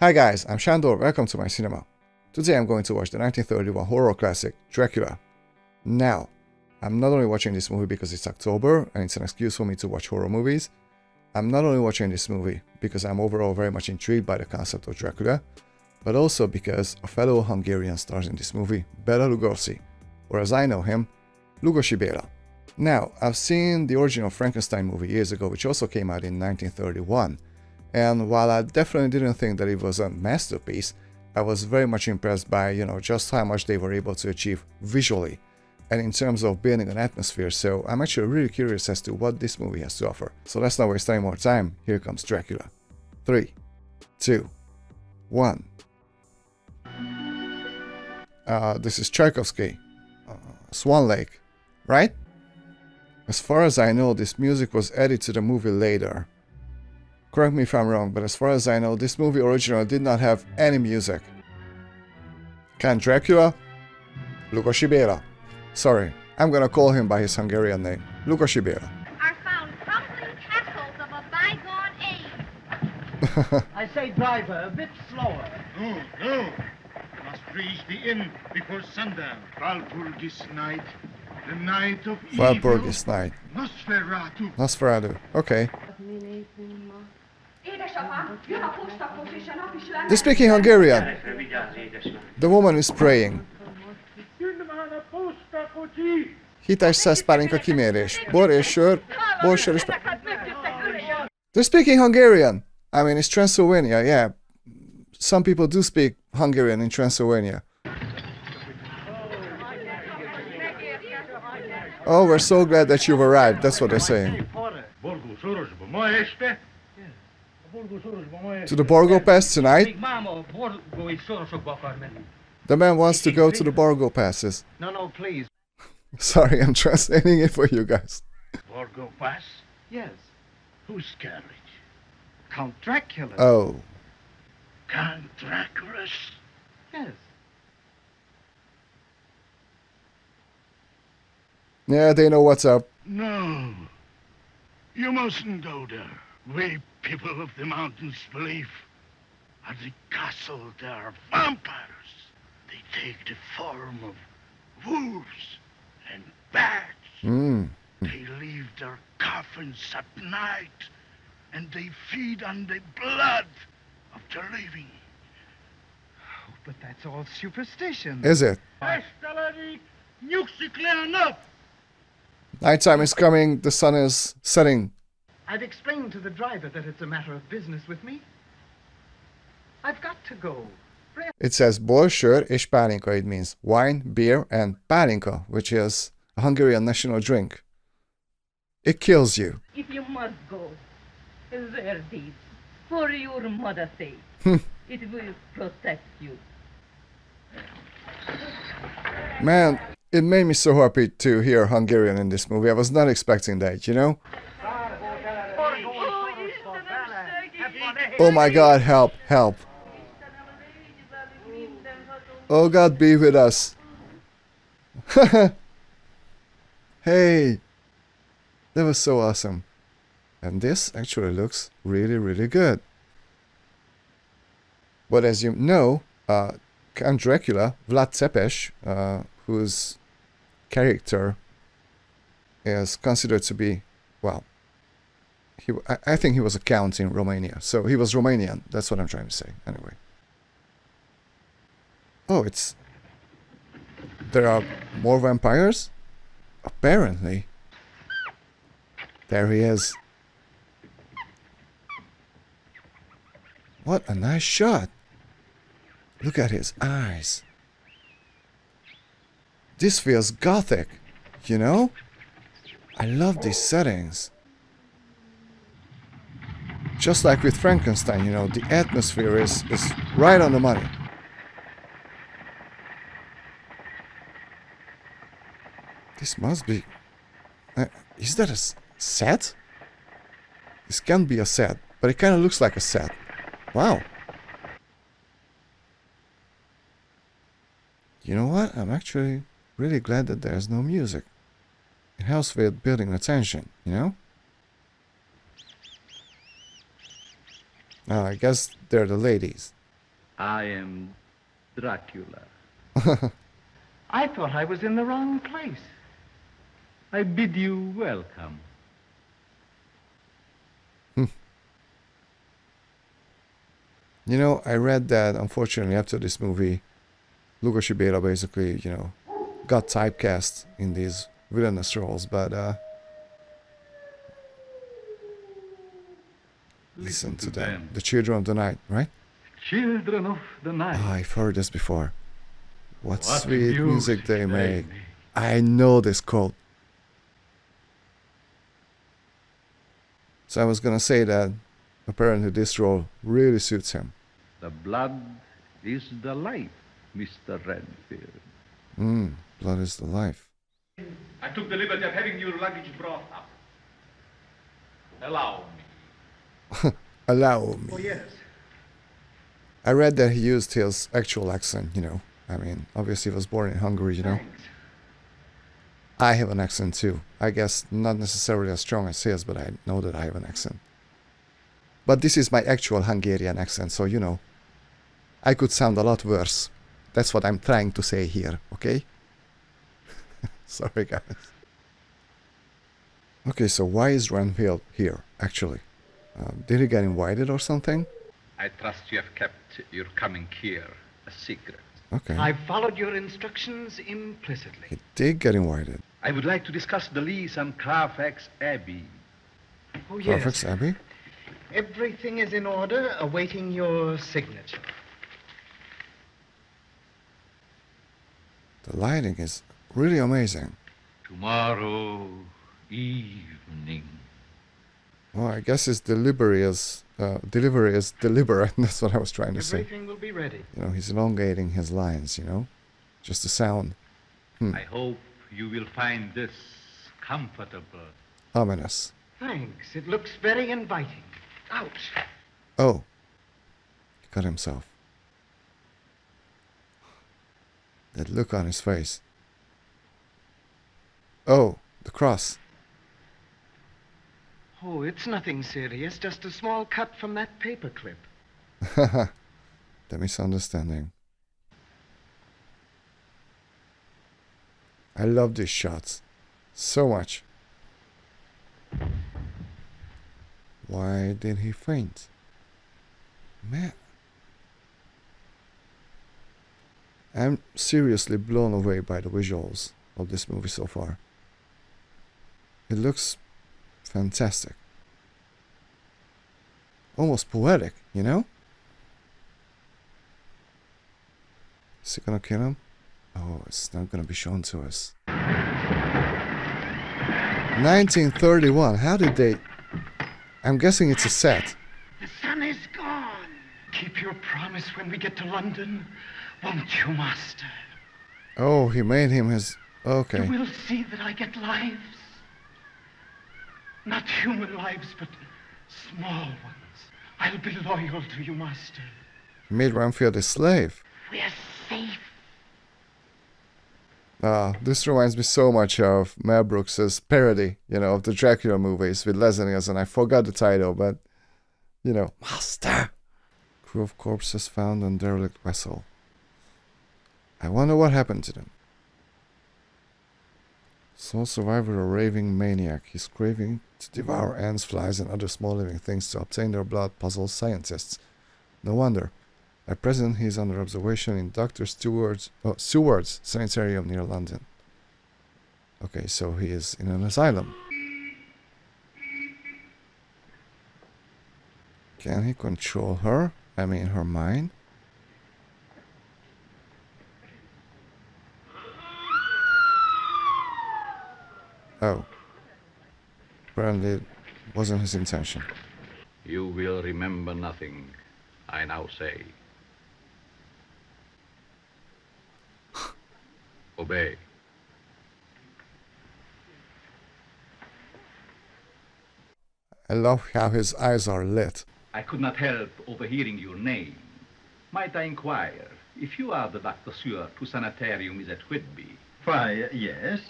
Hi guys, I'm Shandor, welcome to my cinema. Today I'm going to watch the 1931 horror classic, Dracula. Now, I'm not only watching this movie because it's October and it's an excuse for me to watch horror movies, I'm not only watching this movie because I'm overall very much intrigued by the concept of Dracula, but also because a fellow Hungarian stars in this movie, Bela Lugosi, or as I know him, Lugosi Bela. Now, I've seen the original Frankenstein movie years ago, which also came out in 1931, and while I definitely didn't think that it was a masterpiece, I was very much impressed by, just how much they were able to achieve visually and in terms of building an atmosphere, so I'm actually really curious as to what this movie has to offer. So let's not waste any more time, here comes Dracula. 3, 2, 1. This is Tchaikovsky, Swan Lake, right? As far as I know, this music was added to the movie later. Correct me if I'm wrong, but as far as I know, this movie originally did not have any music. Can Dracula? Lugosi Bela. Sorry, I'm gonna call him by his Hungarian name, Lugosi Bela. Are found crumbling castles of a bygone age. I say, driver, a bit slower. No, no. We must reach the inn before sundown. Walpurgis night. The night of evil. Walpurgis night. Nosferatu. Nosferatu. Okay. They're speaking Hungarian. The woman is praying. Hites száz pálinka kimérés. Bor és sör. Bor, sör és pálinka. They're speaking Hungarian. I mean, it's Transylvania, yeah. Some people do speak Hungarian in Transylvania. Oh, we're so glad that you've arrived. That's what they're saying. To the Borgo Pass tonight? The man wants to go to the Borgo Passes. No, no, please. Sorry, I'm translating it for you guys. Borgo Pass? Yes. Whose carriage? Count Dracula. Oh. Count Dracula? Yes. Yeah, they know what's up. No. You mustn't go there. We people of the mountains believe at the castle there are vampires. They take the form of wolves and bats. Mm. They leave their coffins at night and they feed on the blood of the living. Oh, but that's all superstition. Is it? Nighttime is coming, the sun is setting. I've explained to the driver that it's a matter of business with me. I've got to go. It says bor, sör és pálinka. It means wine, beer and pálinka, which is a Hungarian national drink. It kills you. If you must go, there it is. For your mother's sake. It will protect you. Man, it made me so happy to hear Hungarian in this movie. I was not expecting that, you know? Oh my God, help, help. Oh God, be with us. Hey, that was so awesome. And this actually looks really, really good. But as you know, Count Dracula, Vlad Tepes, whose character is considered to be, well, I think he was a count in Romania, so he was Romanian, that's what I'm trying to say, anyway. Oh, it's... There are more vampires? Apparently. There he is. What a nice shot! Look at his eyes. This feels gothic, you know? I love these settings. Just like with Frankenstein, you know, the atmosphere is right on the money. This must be... is that a set? This can't be a set, but it kind of looks like a set. Wow. You know what? I'm actually really glad that there's no music. It helps with building attention, you know? I guess they're the ladies. I am Dracula. I thought I was in the wrong place. I bid you welcome. You know, I read that, unfortunately, after this movie, Lugosi Béla basically, you know, got typecast in these villainous roles, but listen to them. The Children of the Night, right? Children of the Night. Oh, I've heard this before. What sweet music they make. I know this quote. So I was gonna say that apparently this role really suits him. The blood is the life, Mr. Renfield. Blood is the life. I took the liberty of having your luggage brought up. Allow me. Allow me. Oh, yes. I read that he used his actual accent, you know. I mean, obviously he was born in Hungary, you know. Thanks. I have an accent too. I guess not necessarily as strong as his, but I know that I have an accent. But this is my actual Hungarian accent, so you know, I could sound a lot worse. That's what I'm trying to say here, okay? Sorry, guys. Okay, so why is Renfield here, actually? Did he get invited or something? I trust you have kept your coming here a secret. Okay. I followed your instructions implicitly. He did get invited. I would like to discuss the lease on Carfax Abbey. Oh, yes. Carfax Abbey? Everything is in order, awaiting your signature. The lighting is really amazing. Tomorrow evening. Well, I guess his delivery is deliberate. That's what I was trying to say. Everything will be ready. You know, he's elongating his lines, you know, just the sound. I hope you will find this comfortable. Ominous. Thanks. It looks very inviting. Ouch. Oh. He cut himself. That look on his face. Oh, the cross. Oh, it's nothing serious. Just a small cut from that paperclip. Haha. The misunderstanding. I love these shots. So much. Why did he faint? Man. I'm seriously blown away by the visuals of this movie so far. It looks fantastic. Almost poetic, you know? Is he gonna kill him? Oh, it's not gonna be shown to us. 1931, how did they... I'm guessing it's a set. The sun is gone. Keep your promise when we get to London, won't you, master? Oh, he made him his... Okay. You will see that I get lives. Not human lives, but small ones. I'll be loyal to you, master. He made Renfield a slave. We're safe. This reminds me so much of Mel Brooks's parody, you know, of the Dracula movies with Leslie Nielsen, and I forgot the title, but, you know, Master! Crew of corpses found on derelict vessel. I wonder what happened to them. Sole survivor, a raving maniac. He's craving to devour ants, flies, and other small living things to obtain their blood, puzzles scientists. No wonder. At present, he is under observation in Dr. Seward's sanitarium near London. Okay, so he is in an asylum. Can he control her? I mean, her mind? Oh. Apparently, it wasn't his intention. You will remember nothing, I now say. Obey. I love how his eyes are lit. I could not help overhearing your name. Might I inquire if you are the Dr. Seward whose sanitarium is at Whitby? Why, yes.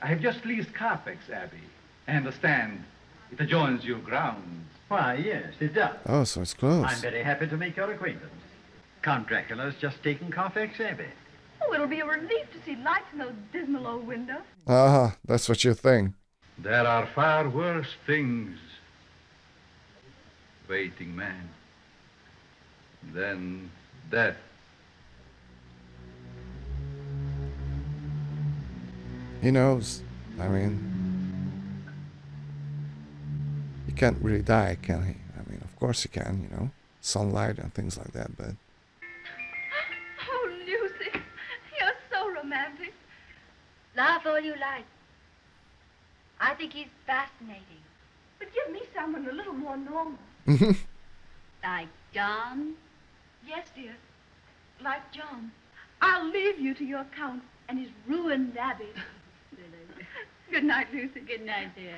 I have just leased Carfax Abbey. I understand it adjoins your grounds. Why, yes, it does. Oh, so it's close. I'm very happy to make your acquaintance. Count Dracula's just taken Carfax Abbey. Oh, it'll be a relief to see lights in those dismal old windows. Ah, that's what you think. There are far worse things waiting man than death. He knows. I mean, he can't really die, can he? I mean, of course he can, you know, sunlight and things like that, but... Oh, Lucy, you're so romantic. Laugh all you like. I think he's fascinating. But give me someone a little more normal. Like John? Yes, dear. Like John. I'll leave you to your count and his ruined abbey. Good night, Lucy. Good night, dear.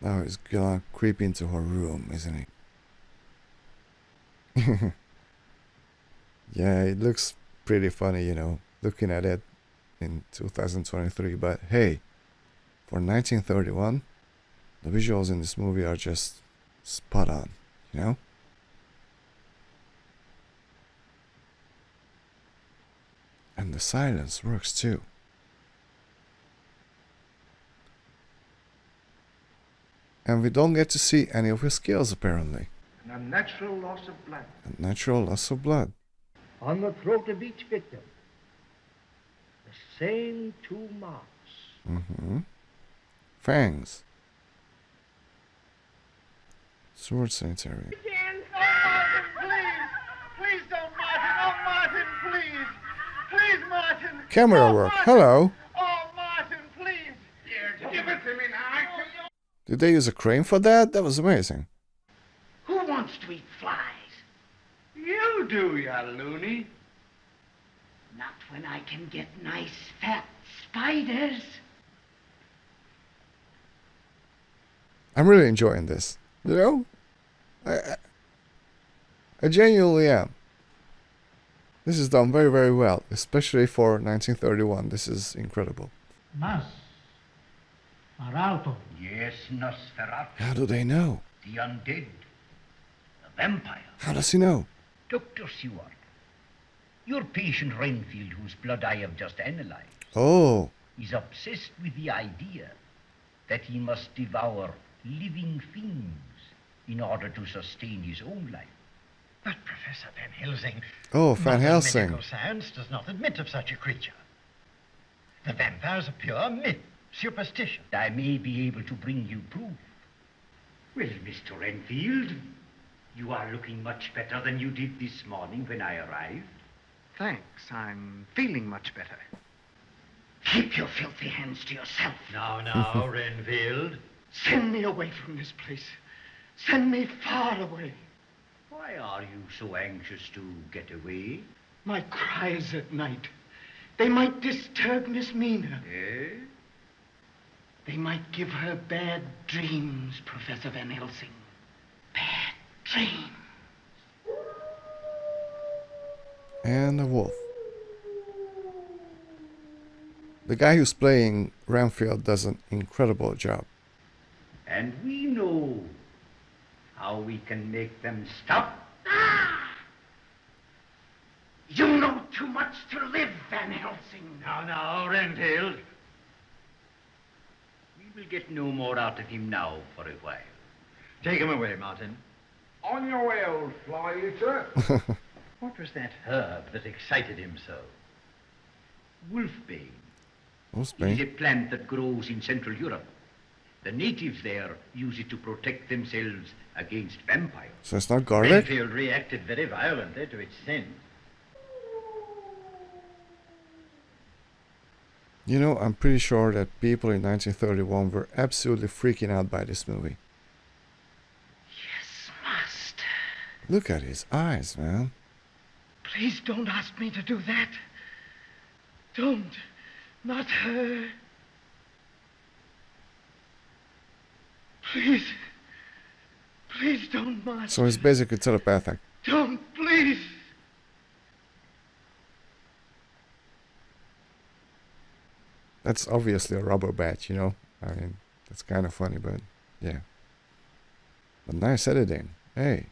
Now he's gonna creep into her room, isn't he? Yeah, it looks pretty funny, you know, looking at it in 2023, but hey, for 1931, the visuals in this movie are just spot on, you know? And the silence works too. And we don't get to see any of his skills, apparently. An unnatural loss of blood. A natural loss of blood. On the throat of each victim, the same two marks. Mm-hmm. Fangs. Sword sanitary. Oh, Martin, please. Please don't, Martin. Oh, Martin, please. Please, Martin. Camera work. Martin. Hello. Oh, Martin, please. Here, give it to me now. Did they use a crane for that? That was amazing. Who wants to eat flies? You do, you loony. Not when I can get nice fat spiders. I'm really enjoying this. You know? I genuinely am. This is done very, very well. Especially for 1931. This is incredible. Mas. Maralto. Yes, Nosferatu. How do they know? The undead. The vampire. How does he know? Dr. Seward. Your patient Renfield, whose blood I have just analyzed. Oh. Is obsessed with the idea that he must devour living things in order to sustain his own life. But Professor Van Helsing. Oh, Van Helsing. Medical science does not admit of such a creature. The vampires are pure myth. Superstition. I may be able to bring you proof. Well, Mr. Renfield, you are looking much better than you did this morning when I arrived. Thanks, I'm feeling much better. Keep your filthy hands to yourself. Now, now, Renfield. Send me away from this place. Send me far away. Why are you so anxious to get away? My cries at night. They might disturb Miss Mina. Eh? They might give her bad dreams, Professor Van Helsing. Bad dreams. And a wolf. The guy who's playing Renfield does an incredible job. And we know how we can make them stop. Ah! You know too much to live, Van Helsing. Now, now, Renfield. We'll get no more out of him now for a while. Take him away, Martin. On your way, old fly eater. What was that herb that excited him so? Wolfbane. Wolfbane? It's a plant that grows in Central Europe. The natives there use it to protect themselves against vampires. So it's not garlic? Renfield reacted very violently to its scent. You know, I'm pretty sure that people in 1931 were absolutely freaking out by this movie. Yes, master. Look at his eyes, man. Please don't ask me to do that. Don't. Not her. Please. Please don't, master. So he's basically telepathic. Don't, please. That's obviously a rubber bat, you know. I mean, that's kind of funny, but yeah. But nice editing. Hey,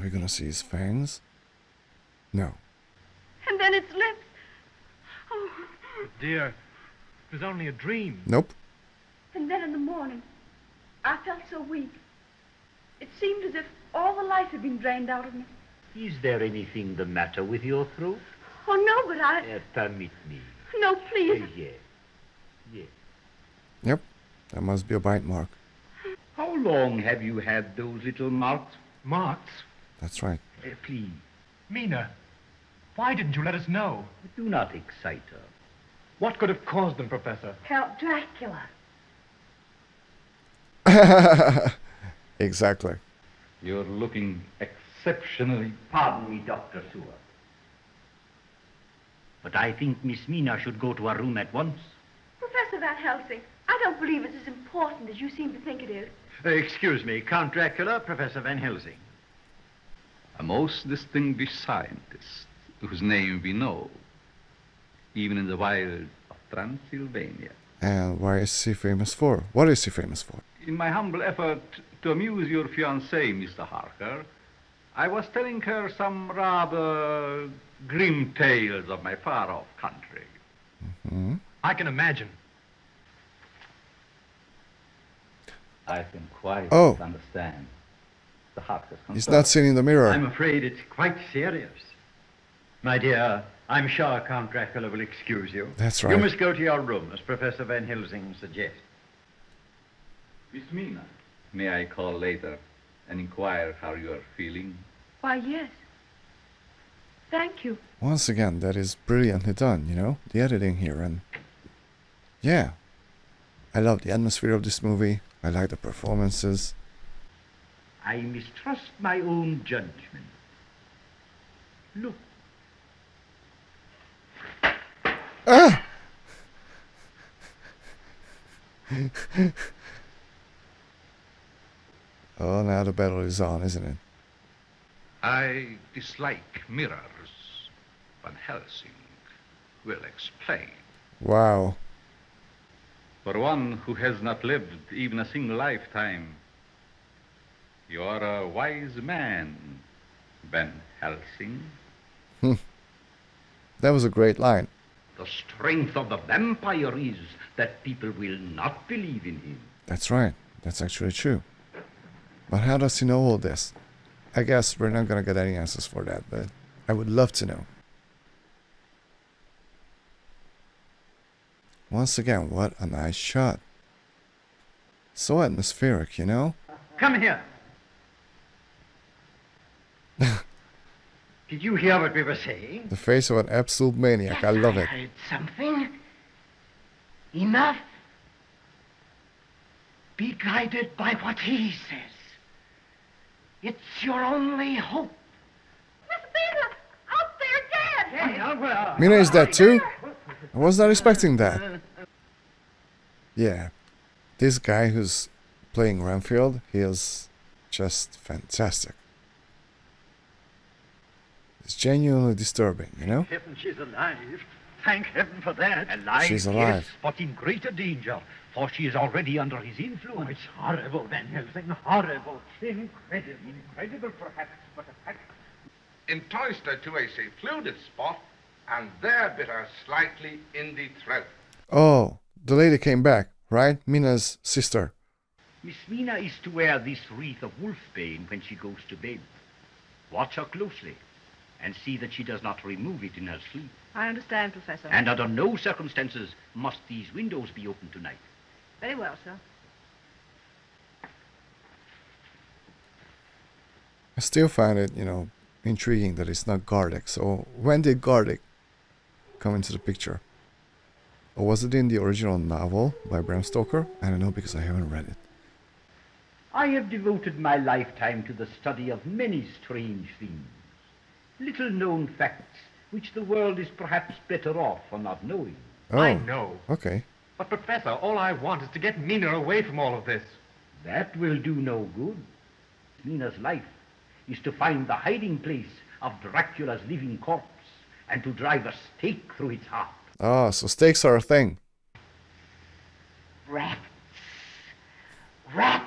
Are we gonna see his fangs? No. And then its lips. Oh. Dear, it was only a dream. Nope. And then in the morning, I felt so weak. It seemed as if all the life had been drained out of me. Is there anything the matter with your throat? Oh, no, but I... permit me. No, please. Yes. Yes. Yep. That must be a bite mark. How long have you had those little marks? Marks? That's right. Please. Mina, why didn't you let us know? Do not excite her. What could have caused them, Professor? Count Dracula. Exactly. You're looking exceptionally... Pardon me, Dr. Seward. But I think Miss Mina should go to her room at once. Professor Van Helsing, I don't believe it's as important as you seem to think it is. Excuse me, Count Dracula, Professor Van Helsing. A most distinguished scientist whose name we know, even in the wilds of Transylvania. And why is he famous for? What is he famous for? In my humble effort to amuse your fiancée, Mr. Harker, I was telling her some rather grim tales of my far-off country. Mm-hmm. I can imagine. I can quite understand. The Harker's concern. He's not seen in the mirror. I'm afraid it's quite serious. My dear, I'm sure Count Dracula will excuse you. That's right. You must go to your room, as Professor Van Helsing suggests. Miss Mina, may I call later and inquire how you are feeling? Why, yes. Thank you. Once again, that is brilliantly done, you know? The editing here and... Yeah. I love the atmosphere of this movie. I like the performances. I mistrust my own judgment. Look. Ah! Oh, now the battle is on, isn't it? I dislike mirrors. Van Helsing will explain. Wow. For one who has not lived even a single lifetime, you are a wise man, Van Helsing. That was a great line. The strength of the vampire is that people will not believe in him. That's right. That's actually true. But how does he know all this? I guess we're not going to get any answers for that, but I would love to know. Once again, what a nice shot. So atmospheric, you know? Come here. Did you hear what we were saying? The face of an absolute maniac. I love it. I heard something. Enough. Be guided by what he says. It's your only hope. Miss Mina, out there dead. Yeah, well, Mina is dead too? I was not expecting that. Yeah. This guy who's playing Renfield, he is just fantastic. It's genuinely disturbing, you know? Thank heaven she's alive. Thank heaven for that. Alive, she's alive. Yes, but in greater danger, for she is already under his influence. Oh, it's horrible, Van Helsing. Horrible. Incredible. Incredible, perhaps, but a fact. Enticed her to a secluded spot, and there bit her slightly in the throat. Oh, the lady came back, right? Mina's sister. Miss Mina is to wear this wreath of wolfbane when she goes to bed. Watch her closely and see that she does not remove it in her sleep. I understand, Professor. And under no circumstances must these windows be opened tonight. Very well, sir. I still find it, you know, intriguing that it's not Garlic. So when did Garlic come into the picture? Or was it in the original novel by Bram Stoker? I don't know, because I haven't read it. I have devoted my lifetime to the study of many strange things. Little known facts which the world is perhaps better off for not knowing. Oh, I know. Okay. But Professor, all I want is to get Mina away from all of this. That will do no good. Mina's life is to find the hiding place of Dracula's living corpse and to drive a stake through its heart. Ah, so stakes are a thing. Rats. Rats.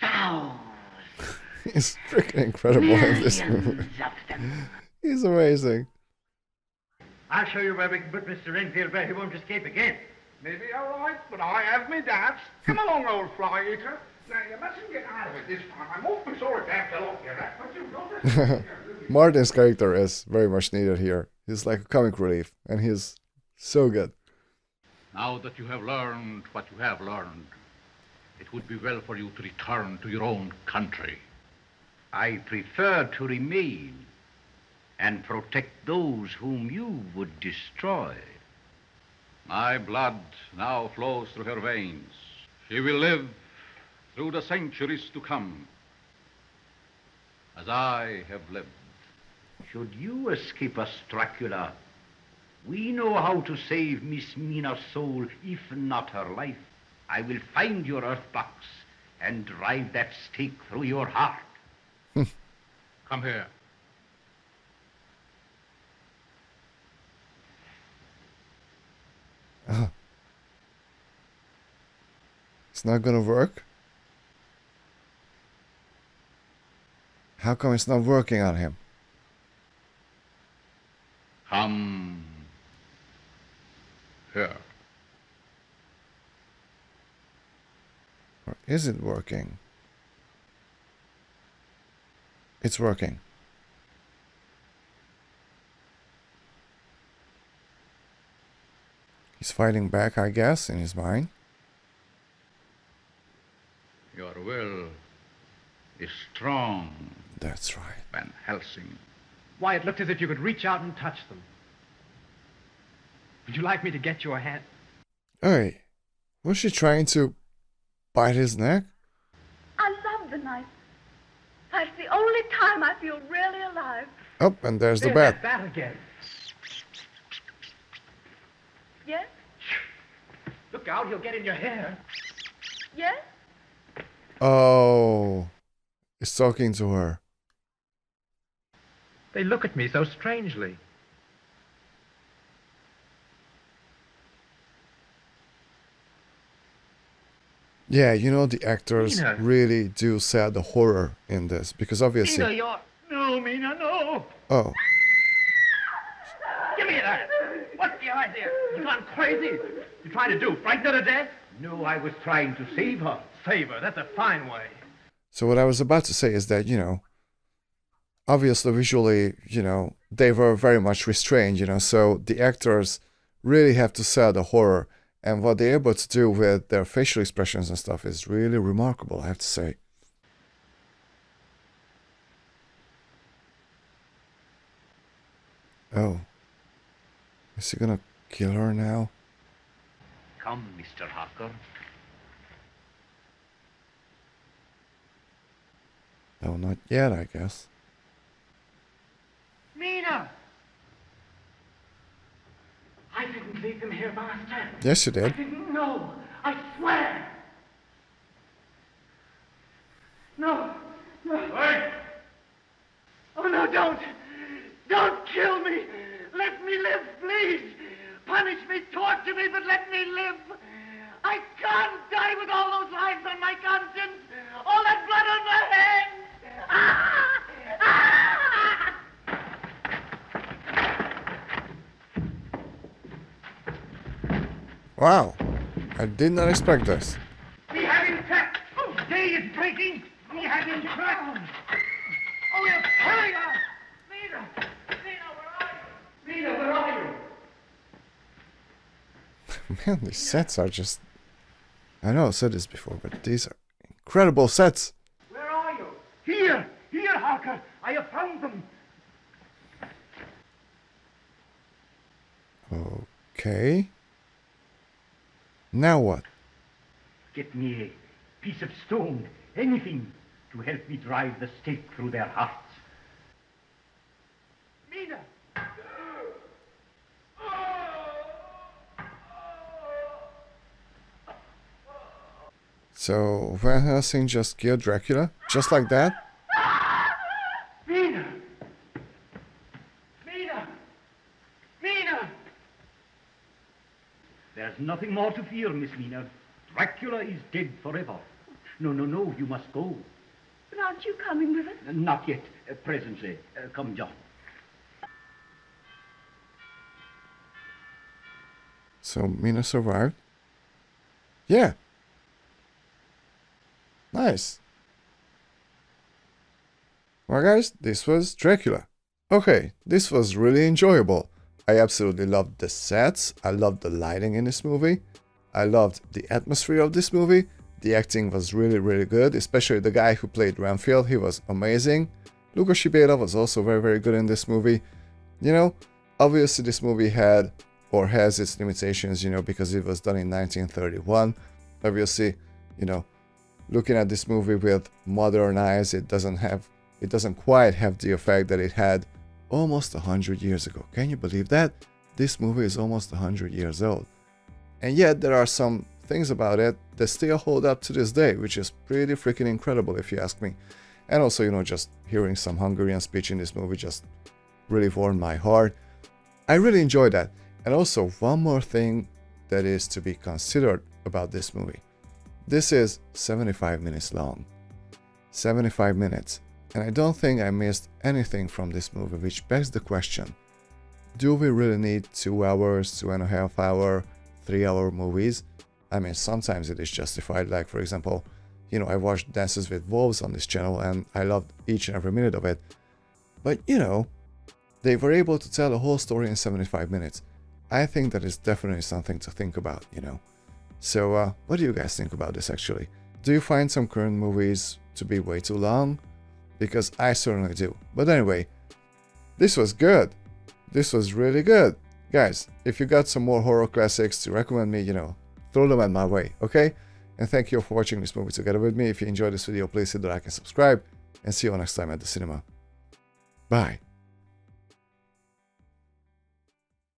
Fowls. He's freaking incredible in this movie. He's amazing. I'll show you where we can put Mr. Renfield where he won't escape again. Maybe you're right, but I have me doubts. Come along, old fly eater. Now, you mustn't get out of it this time. I'm awfully sorry to have to lock you up, but you've got it. Martin's character is very much needed here. He's like a comic relief, and he's so good. Now that you have learned what you have learned, it would be well for you to return to your own country. I prefer to remain and protect those whom you would destroy. My blood now flows through her veins. She will live through the centuries to come, as I have lived. Should you escape us, Dracula, we know how to save Miss Mina's soul, if not her life. I will find your earth box and drive that stake through your heart. Come here. It's not gonna work? How come it's not working on him? Come here. Or is it working? It's working. He's fighting back, I guess, in his mind. Your will is strong. That's right. Van Helsing. Why, it looked as if you could reach out and touch them. Would you like me to get your hand? Hey, was she trying to bite his neck? I love the knife. That's the only time I feel really alive. Oh, and there's the bat. There's that bat again. Yes? Look out, he'll get in your hair. Yes? Oh, he's talking to her. They look at me so strangely. Yeah, you know, the actors Mina really do sell the horror in this, because obviously... Mina, you're... No, Mina, no! Oh. Give me that! What's the idea? You've gone crazy! You're trying to do? Frighten her to death? No, I was trying to save her. Save her? That's a fine way. So what I was about to say is that, you know, obviously, visually, you know, they were very much restrained, you know, so the actors really have to sell the horror. And what they're able to do with their facial expressions and stuff is really remarkable, I have to say. Oh. Is he gonna kill her now? Come, Mr. Harker. No, not yet, I guess. Mina! I didn't leave them here, Master. Yes, you did. I didn't know. I swear. No. No. Wait. Oh, no, don't. Don't kill me. Let me live, please. Punish me, torture me, but let me live. I can't die with all those lives on my conscience, all that blood on my hands. Ah! Ah! Wow, I did not expect this. We have him trapped. Oh, day is breaking. We have him trapped. Oh, we'll carry on. Mina. Mina, where are you? Man, these sets are just... I know I said this before, but these are incredible sets. Where are you? Here! Here, Harker! I have found them! Okay... Now what? Get me a piece of stone, anything, to help me drive the stake through their hearts. Mina! So Van Helsing just killed Dracula, just like that? Mina! Mina! Mina! There's nothing more to fear, Miss Mina. Dracula is dead forever. No, no, no, you must go. But aren't you coming with us? Not yet. Presently. Come, John. So Mina survived? Yeah. Nice. Well guys, this was Dracula. Okay, this was really enjoyable. I absolutely loved the sets, I loved the lighting in this movie, I loved the atmosphere of this movie, the acting was really good, especially the guy who played Renfield, he was amazing. Lugosi Bela was also very good in this movie. You know, obviously this movie had or has its limitations, you know, because it was done in 1931. Obviously, you know, looking at this movie with modern eyes, it doesn't quite have the effect that it had almost 100 years ago. Can you believe that? This movie is almost 100 years old. And yet there are some things about it that still hold up to this day, which is pretty freaking incredible if you ask me. And also, you know, just hearing some Hungarian speech in this movie just really warmed my heart. I really enjoyed that. And also one more thing that is to be considered about this movie. This is 75 minutes long. 75 minutes. And I don't think I missed anything from this movie, which begs the question, do we really need 2 hours, 2.5 hour, 3 hour movies? I mean, sometimes it is justified, like for example, you know, I watched Dances with Wolves on this channel and I loved each and every minute of it. But you know, they were able to tell the whole story in 75 minutes. I think that is definitely something to think about, you know. So, what do you guys think about this actually? Do you find some current movies to be way too long? Because I certainly do. But anyway, this was good. This was really good. Guys, if you got some more horror classics to recommend me, you know, throw them at my way, okay? And thank you for watching this movie together with me. If you enjoyed this video, please hit the like and subscribe. And see you all next time at the cinema. Bye.